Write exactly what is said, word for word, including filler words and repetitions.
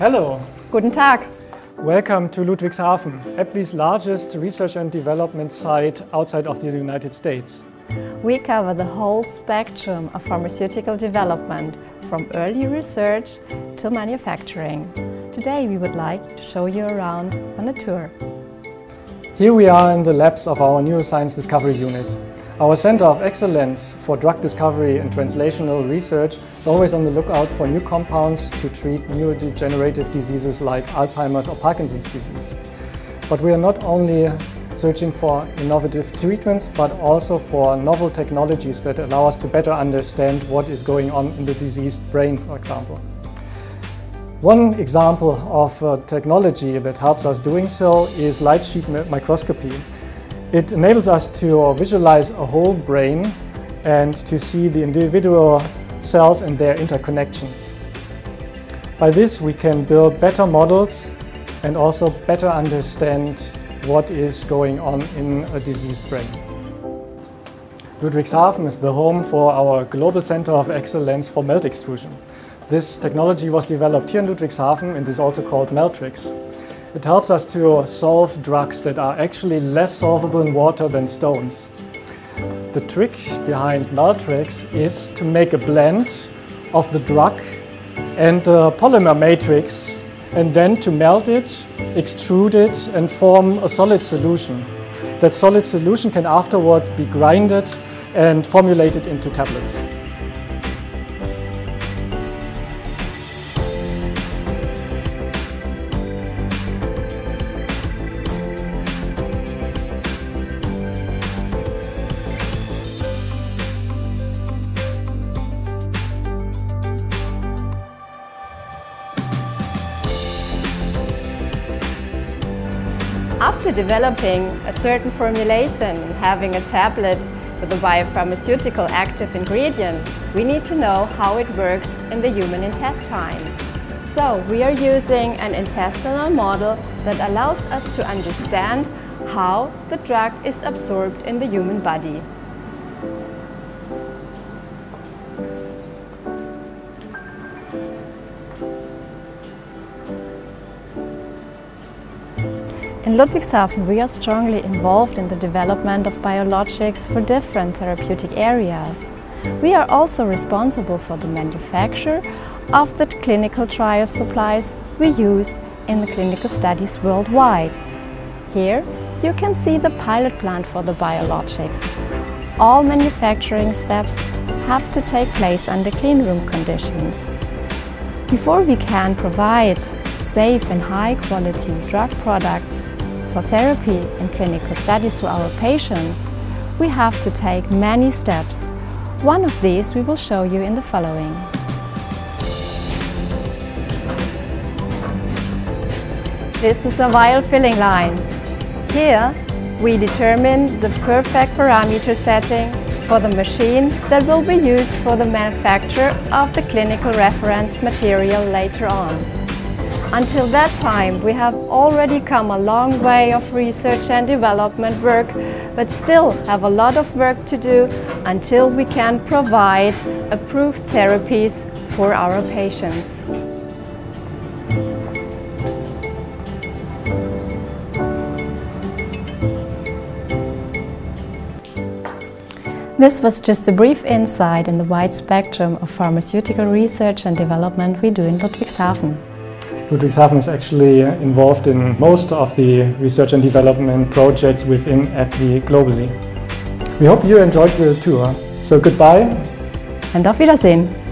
Hello. Guten Tag. Welcome to Ludwigshafen, AbbVie's largest research and development site outside of the United States. We cover the whole spectrum of pharmaceutical development, from early research to manufacturing. Today we would like to show you around on a tour. Here we are in the labs of our Neuroscience Discovery Unit. Our Center of Excellence for Drug Discovery and Translational Research is always on the lookout for new compounds to treat neurodegenerative diseases like Alzheimer's or Parkinson's disease. But we are not only searching for innovative treatments, but also for novel technologies that allow us to better understand what is going on in the diseased brain, for example. One example of uh, technology that helps us doing so is light sheet microscopy. It enables us to visualize a whole brain and to see the individual cells and their interconnections. By this, we can build better models and also better understand what is going on in a diseased brain. Ludwigshafen is the home for our Global Center of Excellence for Melt Extrusion. This technology was developed here in Ludwigshafen and is also called Meltrex. It helps us to solve drugs that are actually less solvable in water than stones. The trick behind Lutrix is to make a blend of the drug and a polymer matrix and then to melt it, extrude it and form a solid solution. That solid solution can afterwards be grinded and formulated into tablets. After developing a certain formulation and having a tablet with a biopharmaceutical active ingredient, we need to know how it works in the human intestine. So we are using an intestinal model that allows us to understand how the drug is absorbed in the human body. In Ludwigshafen, we are strongly involved in the development of biologics for different therapeutic areas. We are also responsible for the manufacture of the clinical trial supplies we use in the clinical studies worldwide. Here you can see the pilot plant for the biologics. All manufacturing steps have to take place under cleanroom conditions. Before we can provide safe and high-quality drug products for therapy and clinical studies to our patients, we have to take many steps. One of these we will show you in the following. This is a vial filling line. Here we determine the perfect parameter setting for the machine that will be used for the manufacture of the clinical reference material later on. Until that time, we have already come a long way of research and development work, but still have a lot of work to do until we can provide approved therapies for our patients. This was just a brief insight in the wide spectrum of pharmaceutical research and development we do in Ludwigshafen. Ludwigshafen is actually involved in most of the research and development projects within AbbVie globally. We hope you enjoyed the tour. So goodbye and auf Wiedersehen.